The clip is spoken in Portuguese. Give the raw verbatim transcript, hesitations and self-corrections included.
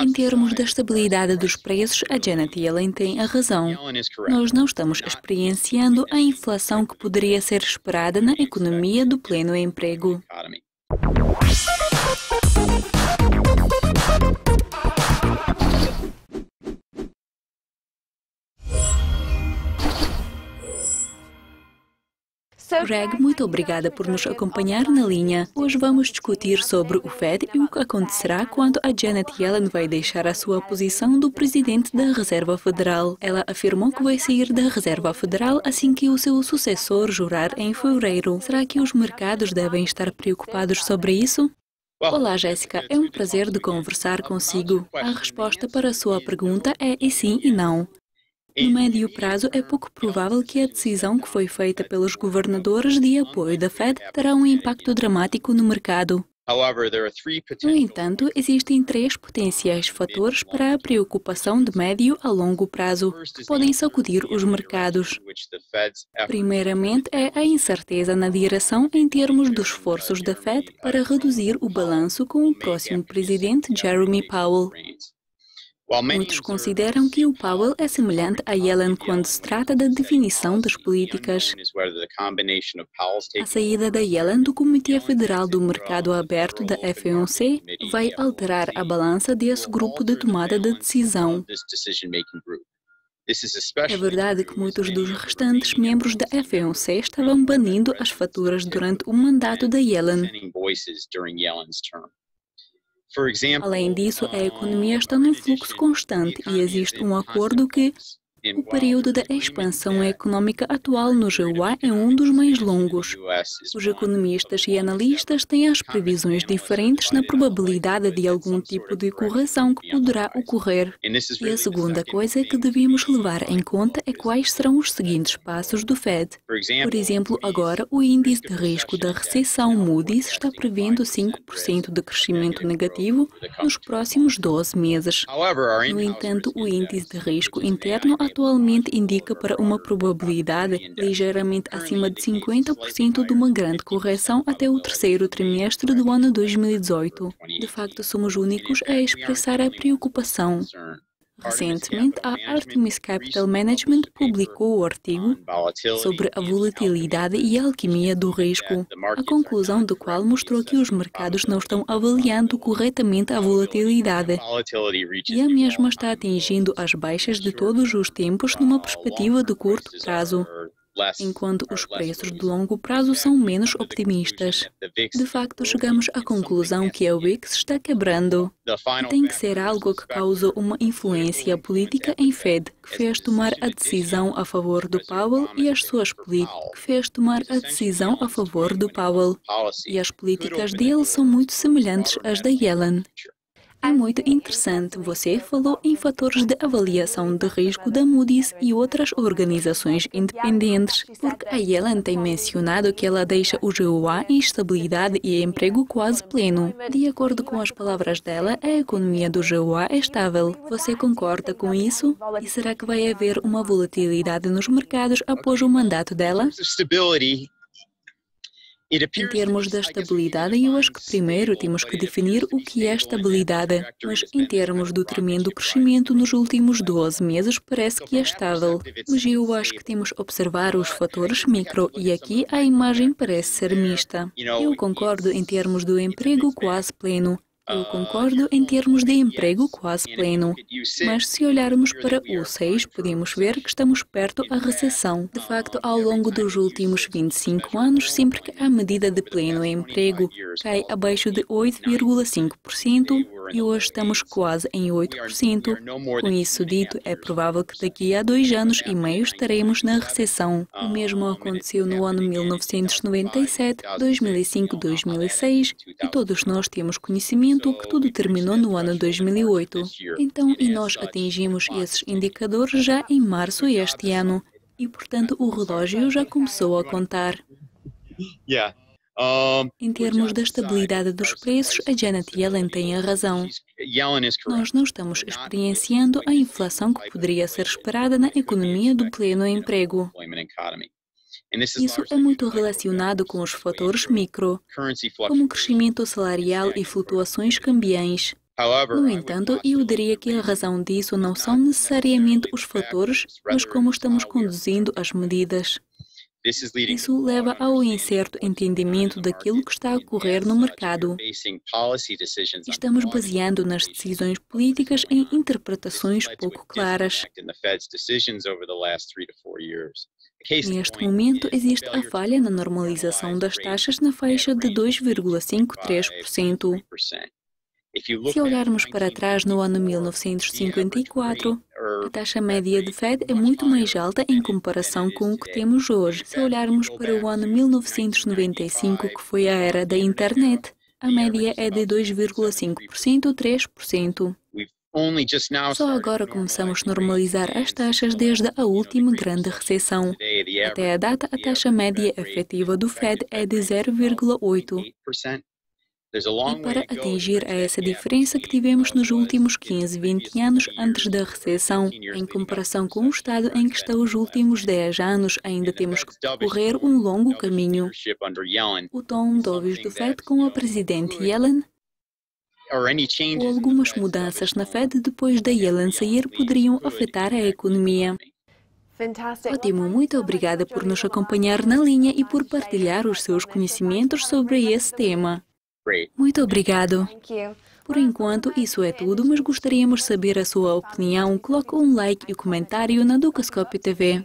Em termos da estabilidade dos preços, a Janet Yellen tem a razão. Nós não estamos experienciando a inflação que poderia ser esperada na economia do pleno emprego. Greg, muito obrigada por nos acompanhar na linha. Hoje vamos discutir sobre o Fed e o que acontecerá quando a Janet Yellen vai deixar a sua posição do presidente da Reserva Federal. Ela afirmou que vai sair da Reserva Federal assim que o seu sucessor jurar em fevereiro. Será que os mercados devem estar preocupados sobre isso? Olá, Jéssica. É um prazer de conversar consigo. A resposta para a sua pergunta é e sim e não. No médio prazo, é pouco provável que a decisão que foi feita pelos governadores de apoio da Fed terá um impacto dramático no mercado. No entanto, existem três potenciais fatores para a preocupação de médio a longo prazo, que podem sacudir os mercados. Primeiramente, é a incerteza na direção em termos dos esforços da Fed para reduzir o balanço com o próximo presidente Jeremy Powell. Muitos consideram que o Powell é semelhante a Yellen quando se trata da definição das políticas. A saída da Yellen do Comitê Federal do Mercado Aberto da F O M C vai alterar a balança desse grupo de tomada de decisão. É verdade que muitos dos restantes membros da F O M C estavam banindo as faturas durante o mandato da Yellen. Além disso, a economia está num fluxo constante e existe um acordo que o período da expansão econômica atual no G U A é um dos mais longos. Os economistas e analistas têm as previsões diferentes na probabilidade de algum tipo de correção que poderá ocorrer. E a segunda coisa que devemos levar em conta é quais serão os seguintes passos do Fed. Por exemplo, agora o índice de risco da recessão Moody's está prevendo cinco por cento de crescimento negativo nos próximos doze meses. No entanto, o índice de risco interno atualmente indica para uma probabilidade ligeiramente acima de cinquenta por cento de uma grande correção até o terceiro trimestre do ano dois mil e dezoito. De facto, somos únicos a expressar a preocupação. Recentemente, a Artemis Capital Management publicou o artigo sobre a volatilidade e a alquimia do risco, a conclusão do qual mostrou que os mercados não estão avaliando corretamente a volatilidade, e a mesma está atingindo as baixas de todos os tempos numa perspectiva de curto prazo, enquanto os preços de longo prazo são menos optimistas. De facto, chegamos à conclusão que a V I X está quebrando. Tem que ser algo que causou uma influência política em Fed, que fez tomar a decisão a favor do Powell e as suas políticas, que fez tomar a decisão a favor do Powell. E as políticas dele são muito semelhantes às da Yellen. É muito interessante. Você falou em fatores de avaliação de risco da Moody's e outras organizações independentes, porque a Yellen tem mencionado que ela deixa o G U A em estabilidade e emprego quase pleno. De acordo com as palavras dela, a economia do G U A é estável. Você concorda com isso? E será que vai haver uma volatilidade nos mercados após o mandato dela? Em termos da estabilidade, eu acho que primeiro temos que definir o que é estabilidade, mas em termos do tremendo crescimento nos últimos doze meses parece que é estável. Mas eu acho que temos que observar os fatores micro e aqui a imagem parece ser mista. Eu concordo em termos do emprego quase pleno. Eu concordo em termos de emprego quase pleno, mas se olharmos para o seis, podemos ver que estamos perto da recessão. De facto, ao longo dos últimos vinte e cinco anos, sempre que a medida de pleno emprego cai abaixo de oito vírgula cinco por cento, e hoje estamos quase em oito por cento. Com isso dito, é provável que daqui a dois anos e meio estaremos na recessão. O mesmo aconteceu no ano mil novecentos e noventa e sete, dois mil e cinco, dois mil e seis, e todos nós temos conhecimento que tudo terminou no ano dois mil e oito. Então, e nós atingimos esses indicadores já em março este ano, e portanto o relógio já começou a contar. Em termos da estabilidade dos preços, a Janet Yellen tem a razão. Nós não estamos experienciando a inflação que poderia ser esperada na economia do pleno emprego. Isso é muito relacionado com os fatores micro, como crescimento salarial e flutuações cambiais. No entanto, eu diria que a razão disso não são necessariamente os fatores, mas como estamos conduzindo as medidas. Isso leva ao incerto entendimento daquilo que está a ocorrer no mercado. Estamos baseando nas decisões políticas em interpretações pouco claras. Neste momento, existe a falha na normalização das taxas na faixa de dois vírgula cinquenta e três por cento. Se olharmos para trás no ano mil novecentos e cinquenta e quatro, a taxa média de Fed é muito mais alta em comparação com o que temos hoje. Se olharmos para o ano mil novecentos e noventa e cinco, que foi a era da internet, a média é de dois vírgula cinco por cento ou três por cento. Só agora começamos a normalizar as taxas desde a última grande recessão. Até a data, a taxa média efetiva do Fed é de zero vírgula oito por cento. E para atingir a essa diferença que tivemos nos últimos quinze, vinte anos antes da recessão, em comparação com o estado em que está os últimos dez anos, ainda temos que percorrer um longo caminho. O tom dovish do Fed com a presidente Yellen ou algumas mudanças na Fed depois da Yellen sair poderiam afetar a economia. Ótimo, muito obrigada por nos acompanhar na linha e por partilhar os seus conhecimentos sobre esse tema. Muito obrigado. Por enquanto, isso é tudo, mas gostaríamos de saber a sua opinião. Coloque um like e um comentário na Dukascopy T V.